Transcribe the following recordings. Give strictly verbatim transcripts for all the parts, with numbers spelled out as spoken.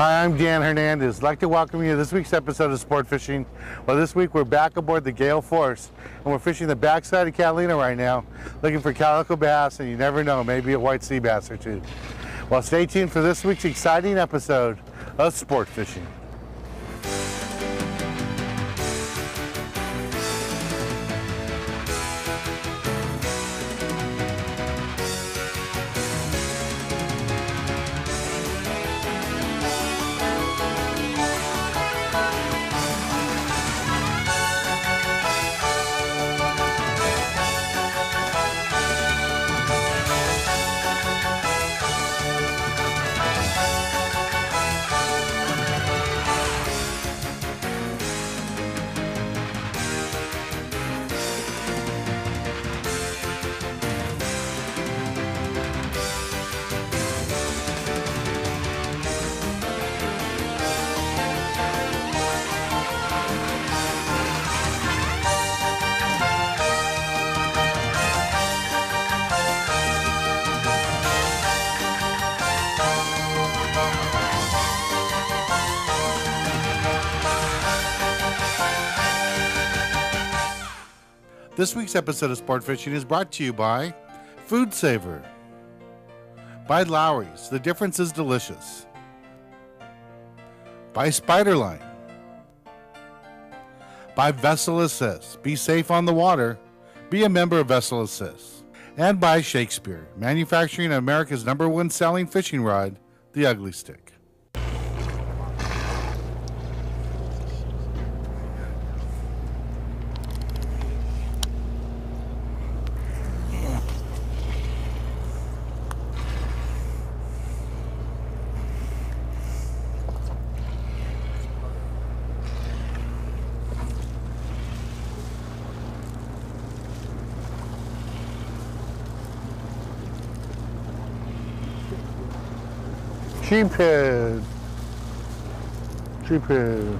Hi, I'm Dan Hernandez. I'd like to welcome you to this week's episode of Sport Fishing. Well, this week we're back aboard the Gail Force, and we're fishing the backside of Catalina right now, looking for calico bass, and you never know, maybe a white sea bass or two. Well, stay tuned for this week's exciting episode of Sport Fishing. This week's episode of Sport Fishing is brought to you by Food Saver, by Lowry's, the difference is delicious, by Spiderline, by Vessel Assist, be safe on the water, be a member of Vessel Assist, and by Shakespeare, manufacturing America's number one selling fishing rod, the Ugly Stick. Sheephead, sheephead.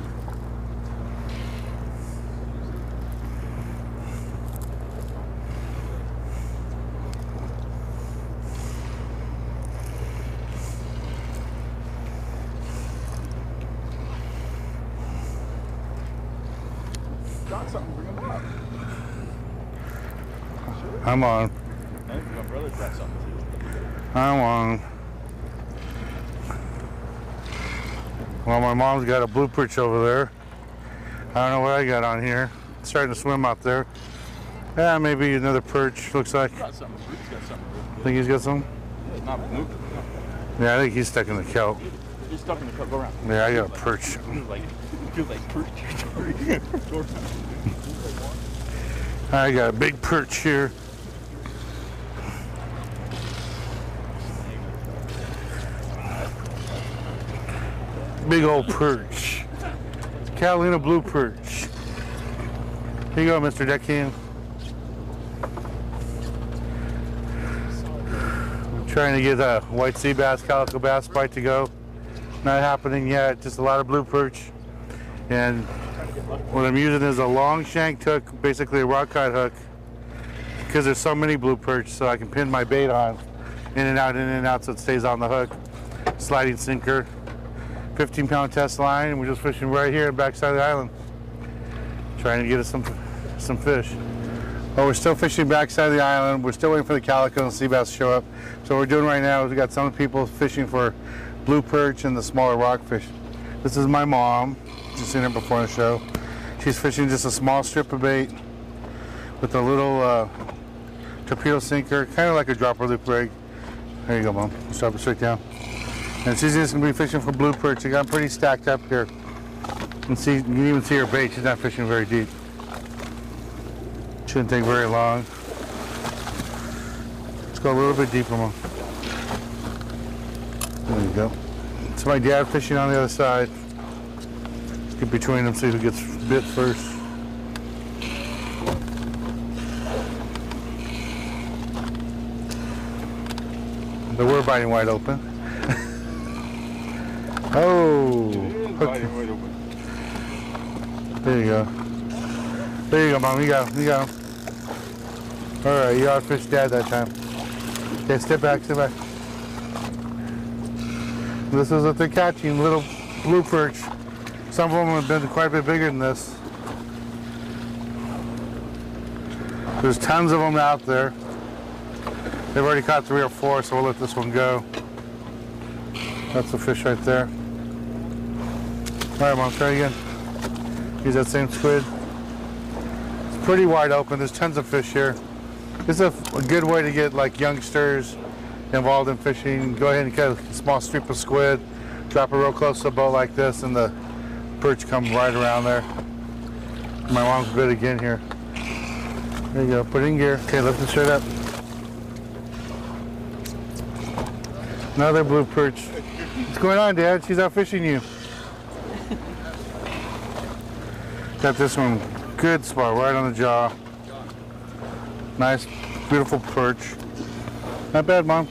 Got something, bring him up. Sure. I'm on. I think my brother's got something too. I'm on. Well, my mom's got a blue perch over there. I don't know what I got on here. It's starting to swim out there. Yeah, maybe another perch, looks like. Got something. He's got something. Think he's got some? Yeah, not moved. Yeah, I think he's stuck in the kelp. He's stuck in the kelp. Go around. Yeah, I got a perch. Like, like perch. I got a big perch here. Big old perch. Catalina blue perch. Here you go, Mister Deckhand. I'm trying to get a white sea bass, calico bass bite to go. Not happening yet, just a lot of blue perch. And what I'm using is a long shank hook, basically a rock cut hook, because there's so many blue perch, so I can pin my bait on, in and out, in and out, so it stays on the hook. Sliding sinker. fifteen pound test line, and we're just fishing right here backside of the island, trying to get us some some fish. Well, we're still fishing backside of the island. We're still waiting for the calico and sea bass to show up. So what we're doing right now is we got some people fishing for blue perch and the smaller rockfish. This is my mom. You've seen her before on the show. She's fishing just a small strip of bait with a little uh, torpedo sinker, kind of like a dropper loop rig. There you go, Mom. Let's drop it straight down. And she's just going to be fishing for blue perch. She got pretty stacked up here. And see, you can even see her bait. She's not fishing very deep. Shouldn't take very long. Let's go a little bit deeper, Mom. There you go. It's my dad fishing on the other side. Let's get between them, see who gets bit first. But we're biting wide open. Oh, there you go. There you go, Mom. You go. You go. All right, you outfished Dad that time. Okay, step back, step back. This is what they're catching, little blue perch. Some of them have been quite a bit bigger than this. There's tons of them out there. They've already caught three or four, so we'll let this one go. That's the fish right there. All right, Mom, try again. Use that same squid. It's pretty wide open. There's tons of fish here. This is a, a good way to get like youngsters involved in fishing. Go ahead and cut a small strip of squid, drop it real close to a boat like this, and the perch come right around there. My mom's bit again here. There you go, put it in gear. Okay, lift it straight up. Another blue perch. What's going on, Dad? She's out fishing you. Got this one, good spot, right on the jaw. Nice, beautiful perch. Not bad, Mom.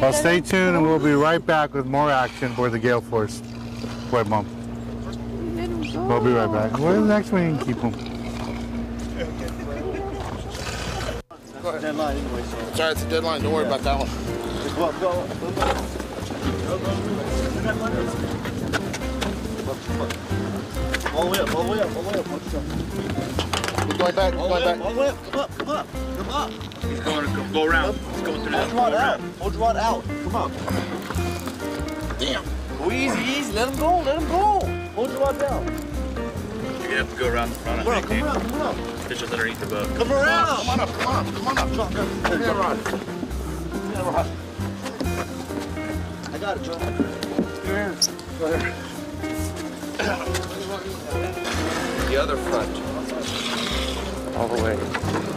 Well, stay tuned and we'll be right back with more action for the Gale Force. Wait, Mom. We'll be right back. Where's the next one you can keep them? Go ahead. Deadline anyway, so. Sorry, it's a deadline. Don't worry yeah. about that one. Just go, go, go, go. All the way up, all the way up, all the way up. We're going back, we're going back. All the way up, come up, come up, come up. He's going to go around. He's going through that. Hold rod out, hold your rod out. Come up. Damn. Go easy, easy. Let him go, let him go. Hold your rod down. You have to go around the front. Come around, come around, come around. Fish is underneath the boat. Come around! Come on up, come on up, come on up. Come on up. Give me a rod. Give me a rod. I got it, John. Here. Go ahead. The other front. All the way.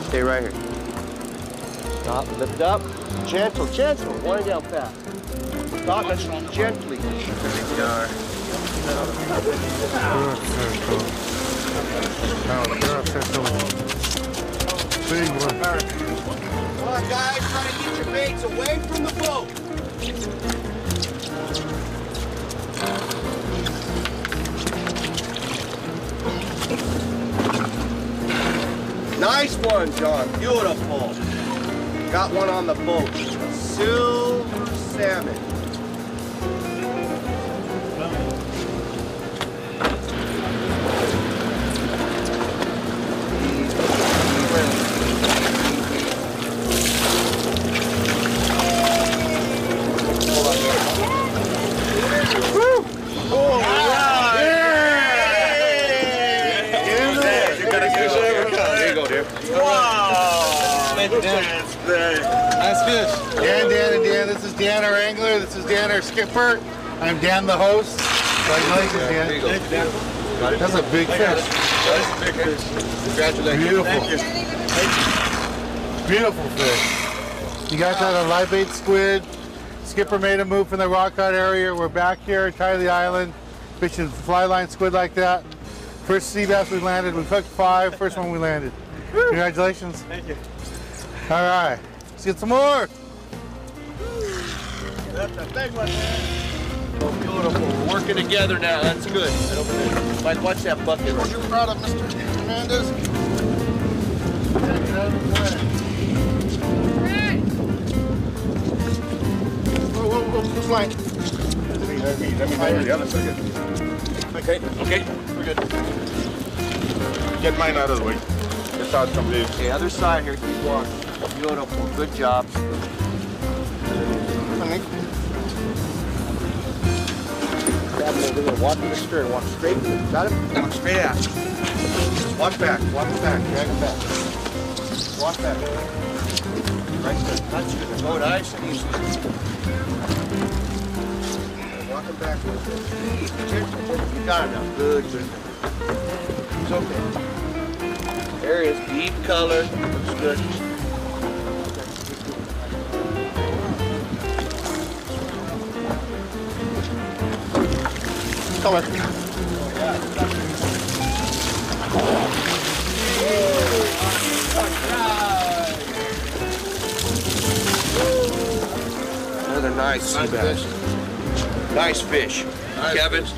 Stay right here. Stop, lift up. Gentle, gentle. One down fast. Stop it gently. There Oh, big one. Come on, guys, try to get your baits away from the boat. Nice one, John. Beautiful. Got one on the boat. Silver salmon. Skipper. I'm Dan the host. Congratulations, Dan. That's a big fish. That's a big fish. Congratulations. Beautiful. Thank you. Thank you. Beautiful fish. You got that on live bait squid. Skipper made a move from the rock-out area. We're back here at Tylee Island, fishing fly line squid like that. First sea bass we landed. We hooked five. First one we landed. Congratulations. Thank you. All right. Let's get some more. That's a big one, man. Oh, beautiful. We're working together now. That's good. Mike, watch that bucket. Weren't you proud of Mister Hernandez? Get out of the way. Whoa, whoa, whoa. Who's lying? Let me, let me, let me hire the other second. Okay, okay. We're good. Get mine out of the way. That's how it comes in. Okay, other side here. Keep walking. Beautiful. Good job. We're going to walk in the stern, walk straight, got it? Walk straight out. Walk back, walk back, drag it back. Walk back. Right there, touch the boat ice and easy. Walk it back. You got it now. Good, good. It's okay. There is deep color. Looks good. Come on. Another nice sea bass. Nice fish. Nice Kevin. Fish.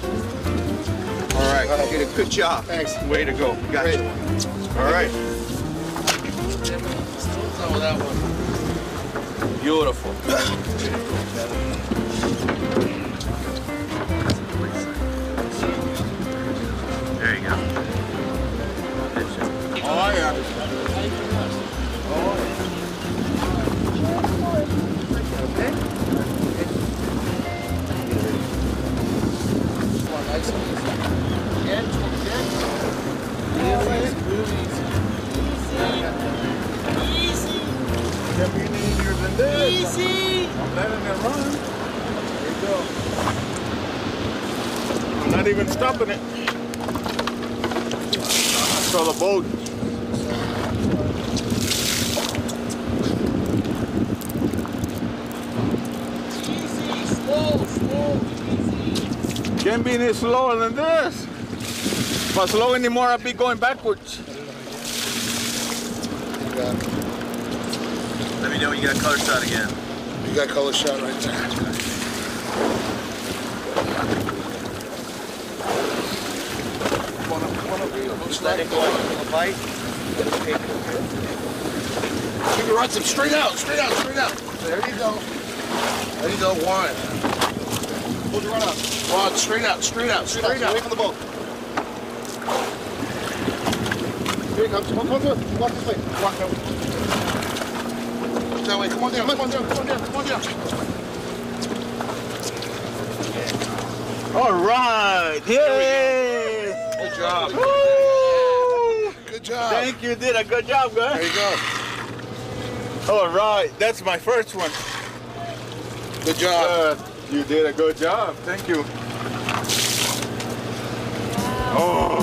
All right. You did a good job. Thanks. Way to go. Got Great. you. All right. Still with that one. Beautiful. There you go. Oh, yeah. Easy! I'm letting it run. There you go. I'm not even stopping it. I saw the boat. Easy, slow, slow, easy. Can't be any slower than this. If I slow anymore, I'll be going backwards. Let me know when you got color shot again. You got color shot right there. Come on up, come on up. Just let it go out into the bite. Keep it right, straight out, straight out, straight out. There you go. There you go, one. Hold your rod up. Rod, straight out, straight out, straight out. Away from the boat. Here it comes. Come on, come on, walk this way. Walk over. That way. Come on down, come on down, come on down, come on down. All right, yay! Good job. Woo! Good job. Thank you, did a good job, guys. There you go. All right, that's my first one. Good job. Uh, you did a good job, thank you. Wow. Oh.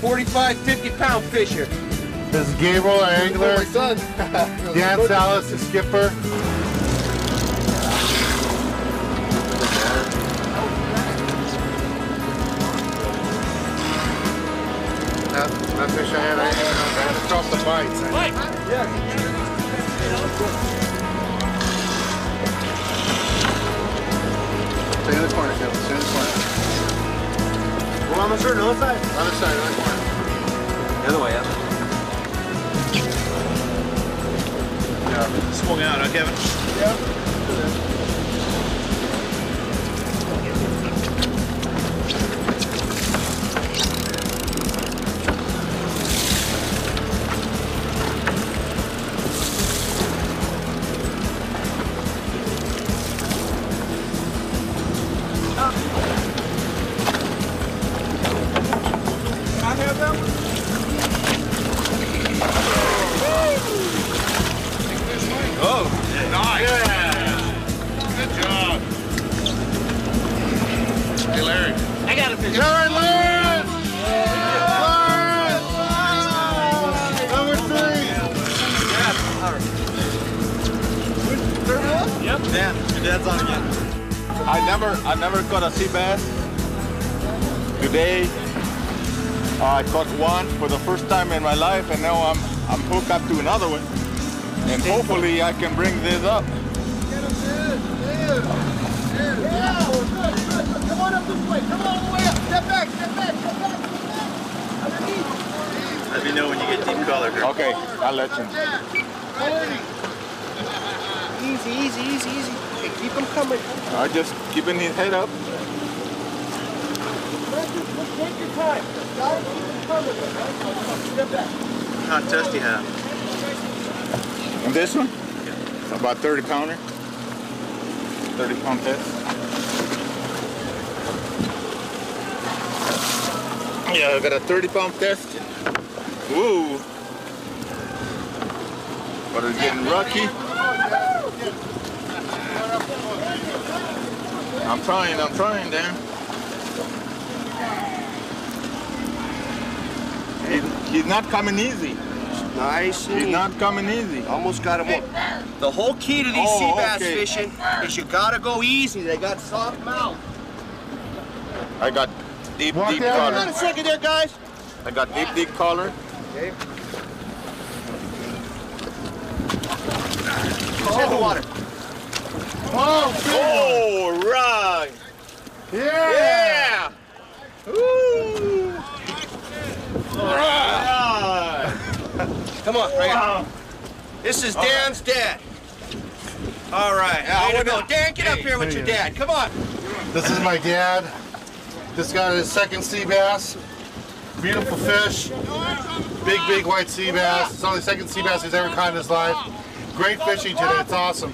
forty-five, fifty pound fisher. This is Gabriel, our angler. Oh, my son. Dan Salas, the skipper. That, that fish I had, I had to cross the bites. Mike! Yeah. Stay in the corner, Gabriel. Stay in the corner. Well, I'm sure, no, other side. Other side, other corner. The other way up. Yeah, swung out, huh, Kevin? Yeah. Up. I never caught a sea bass. Today, uh, I caught one for the first time in my life, and now I'm I'm hooked up to another one. And hopefully, I can bring this up. Get him, dude! Dude! Dude! Yeah! Good, good, good. Come on up this way! Come on all the way up! Step back! Step back! Step back! Step back! Underneath! Let me know when you get deep color. Okay, I'll let you. Easy, easy, easy, easy. Okay, keep them coming. I just keeping his head up. Take your time. Step back. How test you have? And this one? Yeah. About thirty pounder. thirty pound test. Yeah, I got a thirty pound test. Woo! But it's getting rocky. I'm trying, I'm trying, Dan. He, he's not coming easy. Nice. He's not coming easy. Almost got him up. The whole key to these oh, sea bass okay. fishing is you gotta go easy. They got soft mouth. I got deep, Walk deep collar. Hold on a second there, guys. I got deep, deep collar. Okay. Just hit the water. Oh, oh, right. Yeah. Yeah. Woo. All right. Come on, right wow. here. This is Dan's dad. All right. Yeah, way to go. Dan, get up here with your dad. Come on. This is my dad. Just got his second sea bass. Beautiful fish. Big, big white sea bass. It's only the second sea bass he's ever caught in his life. Great fishing today. It's awesome.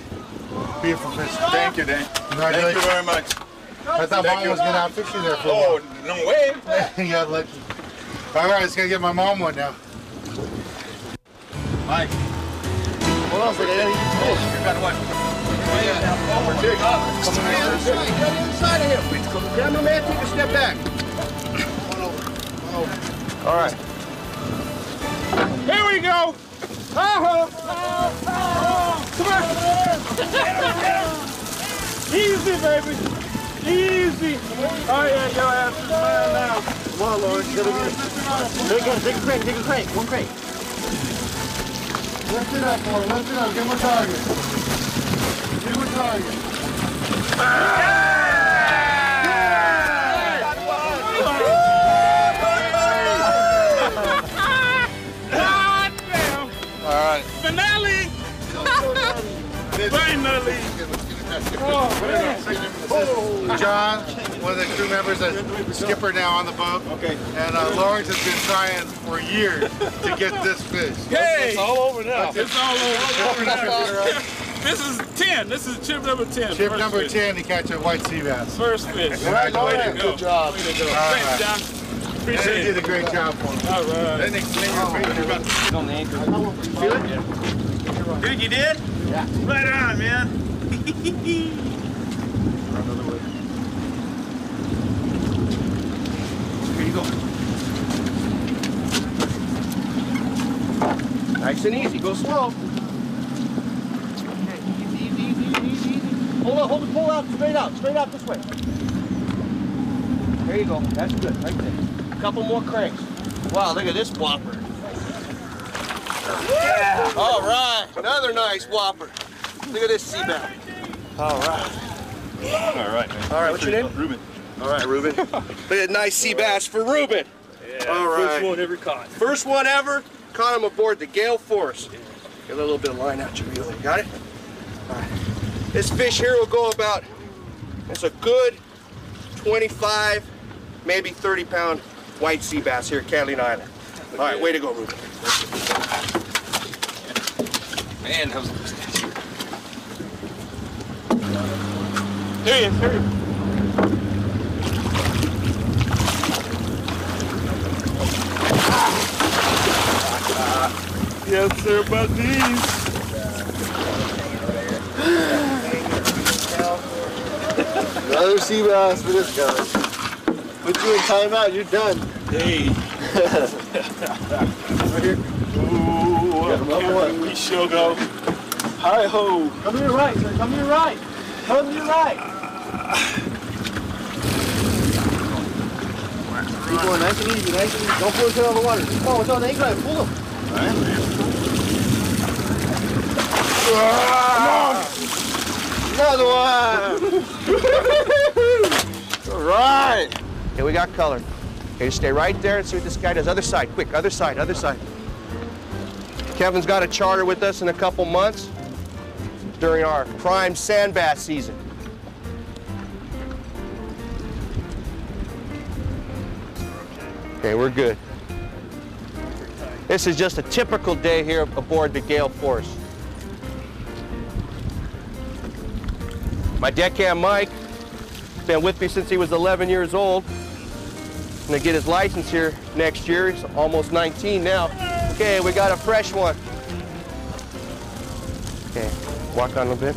Beautiful fishing. Thank you, Dan. Thank really, you very much. I thought Mom was going to out fishing there for a while. Oh, no way. You got lucky. All right, just going to get my mom one now. Mike. Hold on for that. You got one. Oh, yeah. Over here. Come on the other side. Get on the other side of him. Grab my man. Take a step back. One over. One over. All right. Here we go. Uh-huh. Come on. Easy, baby. Easy. Oh, yeah. Go after the man now. Come on, Lord. Take a crate. Take a crate. One crate. Lift it up, boy. Lift it up. Give him a target. Give him a target. All right. Finale. Finally. Oh, man. John, one of the crew members, a skipper now on the boat. Okay. And uh, Lawrence has been trying for years to get this fish. Hey! It's all over now. It's, it's all over, all over now. This is ten. This is chip number ten. Chip number fish. ten to catch a white sea bass. First fish. Right, way to go. Good job. Way to go. All Thanks, right. John. Appreciate it. You did a great job for me. All right. Then explain oh, your finger. It's on the anchor. Feel it? Yeah. Dude, you did? Yeah. Right on, man. Another way. Here you go. Nice and easy. Go slow. Okay. Easy, easy, easy, easy, easy. Hold on, hold the pull out, straight out, straight out this way. There you go. That's good, right there. A couple more cranks. Wow, look at this whopper. Yeah. All right, another nice whopper. Look at this sea bass. All right. All right, man. All right, what's your name? Ruben. All right, Ruben. Look at nice sea bass for Ruben. Yeah, all right. First one ever caught. First one ever. Caught him aboard the Gail Force. Get a little bit of line out your reel. Got it? All right. This fish here will go about, it's a good twenty-five, maybe thirty pound white sea bass here at Catalina Island. All right, way to go, Ruben. Man, that was... There he is, there he is. Ah. Yes, sir, buddies. Another sea bass for this guy. Put you in timeout, you're done. Hey. Right here. Ooh, here we shall go. Hi ho. Come to your right, sir. Come to your right. Come to your right. Keep going nice and easy, nice and easy. Don't pull his head on the water. Just pull, it's on the anchor line. Pull him. All right, man. Ah, come on. Another one. All right. Here we got color. Okay, stay right there and see what this guy does. Other side, quick. Other side, other side. Kevin's got a charter with us in a couple months during our prime sand bass season. Okay, we're good. This is just a typical day here aboard the Gail Force. My deckhand Mike, been with me since he was eleven years old. going to get his license here next year. He's almost nineteen now. Okay, we got a fresh one. Okay, walk on a bit.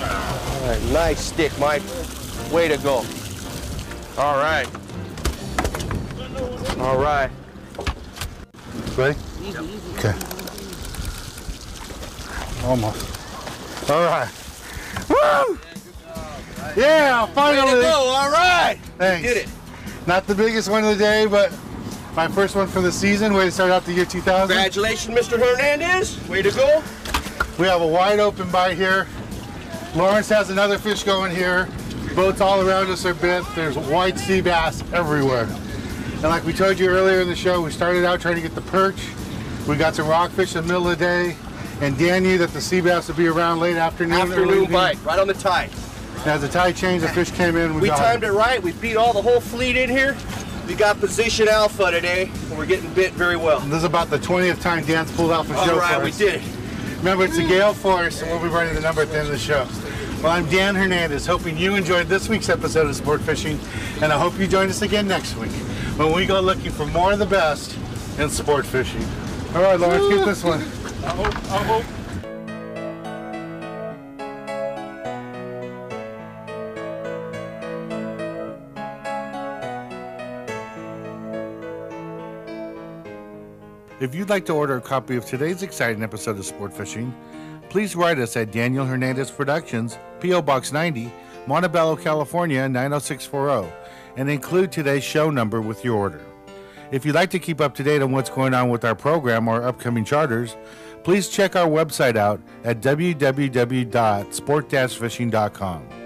All right, nice stick, Mike. Way to go. All right. All right. Ready? Easy, easy. Okay. Almost. All right. Woo! Yeah, finally. Way to go. All right. Thanks. You did it. Not the biggest one of the day, but my first one for the season. Way to start out the year two thousand. Congratulations, Mister Hernandez. Way to go. We have a wide open bite here. Lawrence has another fish going here. Boats all around us are bent. There's white sea bass everywhere. And like we told you earlier in the show, we started out trying to get the perch. We got some rockfish in the middle of the day. And Dan knew that the sea bass would be around late afternoon. Afternoon bite, right on the tide. As the tide changed, the fish came in. We, we got timed it. it right. We beat all the whole fleet in here. We got position alpha today, and we're getting bit very well. And this is about the twentieth time Dan's pulled out the show. All right, for us. We did it. Remember, it's the Gail Force, and we'll be running the number at the end of the show. Well, I'm Dan Hernandez, hoping you enjoyed this week's episode of Sport Fishing, and I hope you join us again next week when we go looking for more of the best in sport fishing. All right, Lawrence, get this one. I hope, I hope. If you'd like to order a copy of today's exciting episode of Sport Fishing, please write us at Daniel Hernandez Productions, P O Box ninety, Montebello, California nine oh six four oh, and include today's show number with your order. If you'd like to keep up to date on what's going on with our program or upcoming charters, please check our website out at w w w dot sport dash fishing dot com.